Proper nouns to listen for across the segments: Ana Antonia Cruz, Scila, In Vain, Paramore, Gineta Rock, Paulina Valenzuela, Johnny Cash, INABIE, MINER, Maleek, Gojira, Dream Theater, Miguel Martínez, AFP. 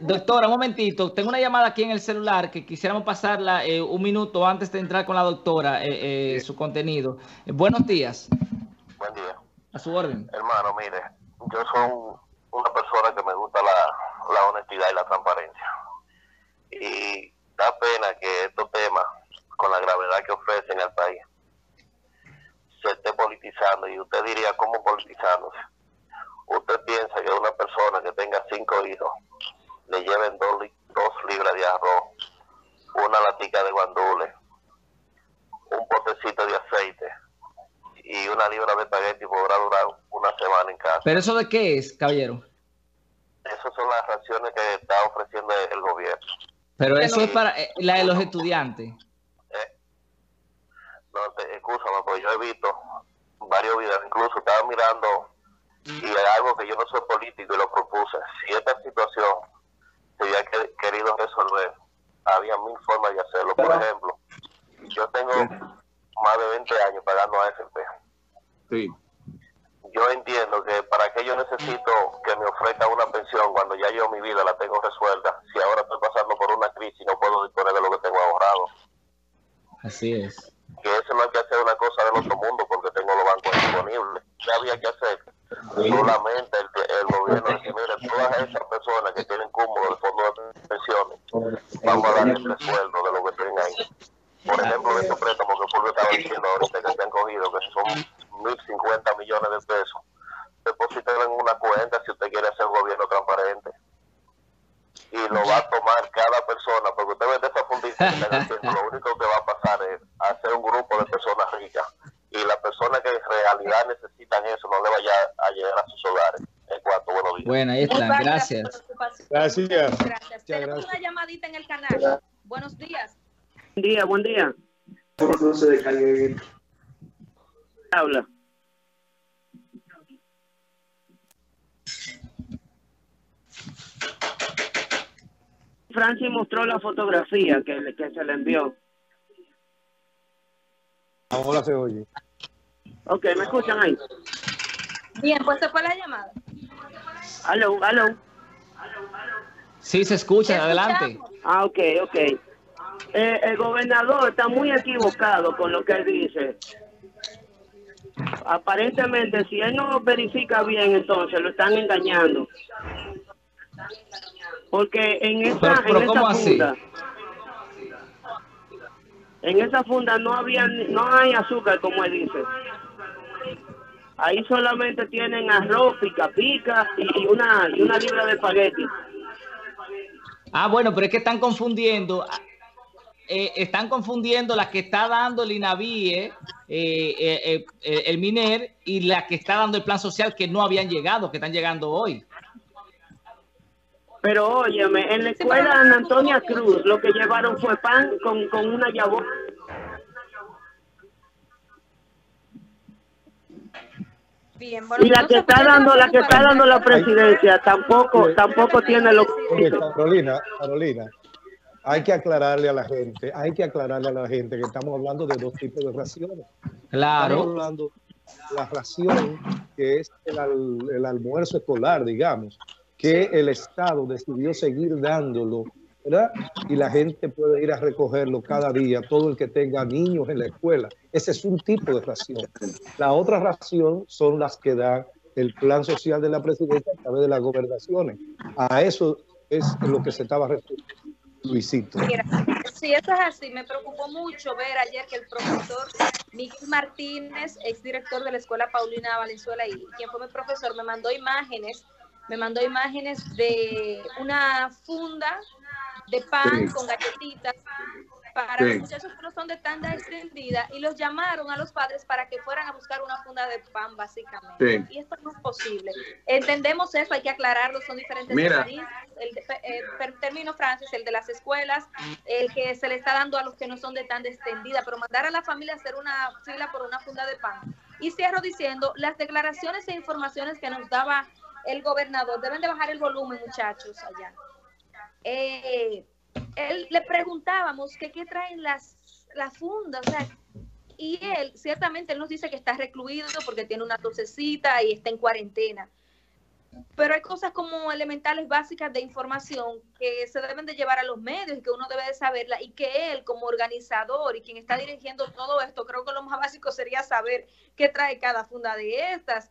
Doctora, un momentito. Tengo una llamada aquí en el celular que quisiéramos pasarla un minuto antes de entrar con la doctora, su contenido. Buenos días. Buen día. A su orden. Hermano, mire, yo soy una persona que me gusta la honestidad y la transparencia. Y da pena que estos temas, con la gravedad que ofrecen al país, se esté politizando. Y usted diría, ¿cómo politizándose? Usted piensa que una persona que tenga 5 hijos le lleven 2 libras de arroz, una latica de guandules, un potecito de aceite y 1 libra de espagueti podrá durar 1 semana en casa. ¿Pero eso de qué es, caballero? Esas son las raciones que está ofreciendo el gobierno. Pero eso es para la de los estudiantes. No, excúsame, porque yo he visto varios videos, incluso estaba mirando, y algo que yo no soy político y lo propuse. Si esta situación se hubiera querido resolver, había 1000 formas de hacerlo. Por ejemplo, yo tengo más de 20 años pagando AFP. Sí. Yo entiendo que para qué yo necesito que me ofrezca una pensión cuando ya yo mi vida la tengo resuelta, si ahora estoy pasando por una crisis y no puedo disponer de lo que tengo ahorrado. Así es. Que eso no hay que hacer una cosa del otro mundo porque tengo los bancos disponibles. ¿Qué había que hacer? Solamente el gobierno dice, mire, todas esas personas que tienen cúmulo de fondos de pensiones, vamos a darles el sueldo de lo que tienen ahí. Por ejemplo, estos préstamos que Fulvio estaba diciendo ahorita que se han cogido, que son 1.050 millones de pesos, depositen en una cuenta si usted quiere hacer gobierno transparente. Y lo va a tomar cada persona, porque usted ve esa fundición, lo único que va a pasar es hacer un grupo de personas ricas. Y la persona que en realidad necesitan eso no le vaya a llegar a sus hogares. En cuanto, buenos días. Bueno, ahí están. Gracias. Gracias. Gracias. Tenemos una llamadita en el canal. Gracias. Buenos días. Buen día, buen día. ¿Cómo se decae? Habla. Francis mostró la fotografía que se le envió. Ahora se oye. Ok, ¿me escuchan ahí? Bien, pues se fue la llamada. Aló, aló. Sí, se escucha, adelante. Ah, ok, ok. El gobernador está muy equivocado con lo que él dice. Aparentemente, si él no verifica bien, entonces lo están engañando. Porque en esa, pero ¿cómo así? En esa funda no hay azúcar, como él dice. Ahí solamente tienen arroz, pica pica y una libra de espagueti. Ah, bueno, pero es que están confundiendo. La que está dando el INABIE, el MINER, y la que está dando el plan social, que no habían llegado, que están llegando hoy. Pero óyeme, en la escuela Ana Antonia Cruz lo que llevaron fue pan con una yabona. Bien, bueno, y la que está dando la presidencia tampoco tiene lo que... Carolina, hay que aclararle a la gente, que estamos hablando de 2 tipos de raciones. Claro. Estamos hablando de la ración que es el almuerzo escolar, digamos, que el Estado decidió seguir dándolo, ¿verdad? Y la gente puede ir a recogerlo cada día, todo el que tenga niños en la escuela. Ese es un tipo de ración. La otra ración son las que da el plan social de la presidencia a través de las gobernaciones. A eso es lo que se estaba refiriendo, Luisito. Mira, si eso es así, me preocupó mucho ver ayer que el profesor Miguel Martínez, exdirector de la escuela Paulina Valenzuela, y quien fue mi profesor, me mandó imágenes de una funda de pan con galletitas para los muchachos que no son de tanda extendida, y los llamaron a los padres para que fueran a buscar una funda de pan, básicamente. Y esto no es posible. Entendemos eso, hay que aclararlo, son diferentes mecanismos. Termino, Francis, el de las escuelas, el que se le está dando a los que no son de tanda extendida, pero mandar a la familia a hacer una fila por una funda de pan. Y cierro diciendo, las declaraciones e informaciones que nos daba el gobernador, deben de bajar el volumen, muchachos, allá. Él le preguntábamos que qué traen las fundas, o sea, y él, ciertamente, él nos dice que está recluido porque tiene una tosecita y está en cuarentena. Pero hay cosas como elementales básicas de información que se deben de llevar a los medios y que uno debe de saberla, y que él como organizador y quien está dirigiendo todo esto, creo que lo más básico sería saber qué trae cada funda de estas,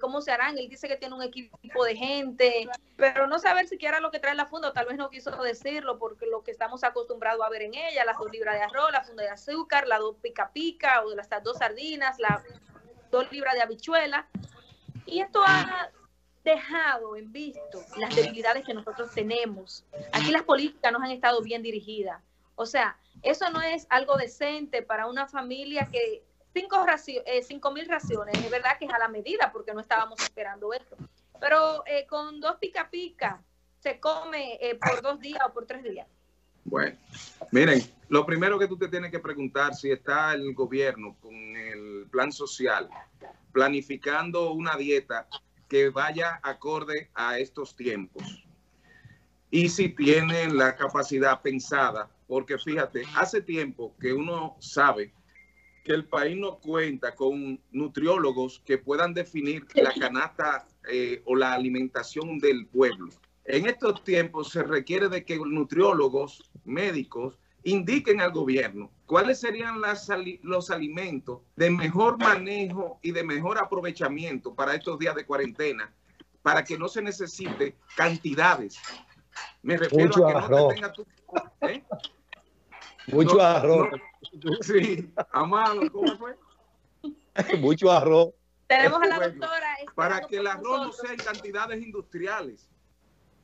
cómo se harán. Él dice que tiene un equipo de gente, pero no saber siquiera lo que trae la funda, o tal vez no quiso decirlo porque lo que estamos acostumbrados a ver en ella, las 2 libras de arroz, la funda de azúcar, las 2 pica pica, o las 2 sardinas, las 2 libras de habichuela, y esto ha dejado en visto las debilidades que nosotros tenemos. Aquí las políticas nos han estado bien dirigidas. O sea, eso no es algo decente para una familia que 5.000 raciones, es verdad que es a la medida porque no estábamos esperando esto, pero con 2 pica pica se come por 2 días o por 3 días. Bueno, miren, lo primero que tú te tienes que preguntar, si está el gobierno con el plan social planificando una dieta que vaya acorde a estos tiempos, y si tienen la capacidad pensada, porque fíjate, hace tiempo que uno sabe que el país no cuenta con nutriólogos que puedan definir la canasta o la alimentación del pueblo. En estos tiempos se requiere de que nutriólogos, médicos, indiquen al gobierno cuáles serían los alimentos de mejor manejo y de mejor aprovechamiento para estos días de cuarentena, para que no se necesite cantidades. Me refiero mucho a que arroz. No te tenga tu... ¿Eh? Mucho no, arroz. No. Sí, amado, ¿cómo fue? Mucho arroz. Tenemos a la doctora. Para que el arroz no sea en cantidades industriales.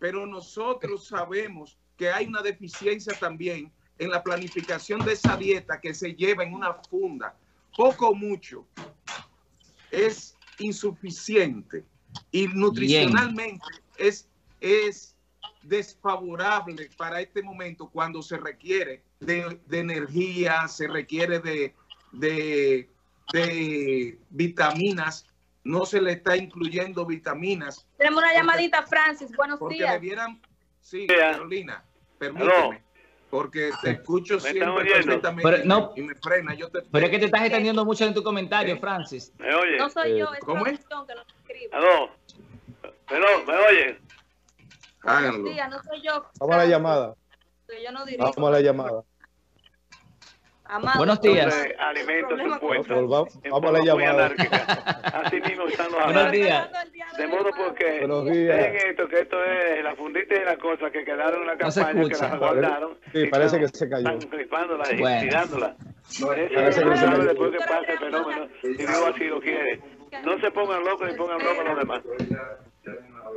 Pero nosotros sabemos que hay una deficiencia también en la planificación de esa dieta que se lleva en una funda. Poco o mucho es insuficiente y nutricionalmente es desfavorable para este momento, cuando se requiere de energía, se requiere de vitaminas. No se le está incluyendo vitaminas. Tenemos una llamadita, Francis. Buenos días. Debieran, sí, Carolina, permíteme. Porque te escucho siempre perfectamente y me frena. Pero es que te estás extendiendo mucho en tu comentario, Francis. ¿Me oye? No soy yo, es producción que nos escribe. ¿Aló? ¿Me oye? Háganlo. Buenos días, no soy yo. Vamos a la llamada. Yo no dirijo. Vamos a la llamada. Amado. Buenos días. Alimentos supuestos. Vamos a la llamada. Así mismo están los buenos días. De modo porque en esto, que esto es la fundita y la cosa que quedaron en la campaña, no se escucha, que la guardaron. Sí, parece que se cayó. Están flipándola y tirándola. Parece que se cayó. Después que pase el fenómeno, si no así lo quiere. No se pongan locos ni pongan locos a los demás.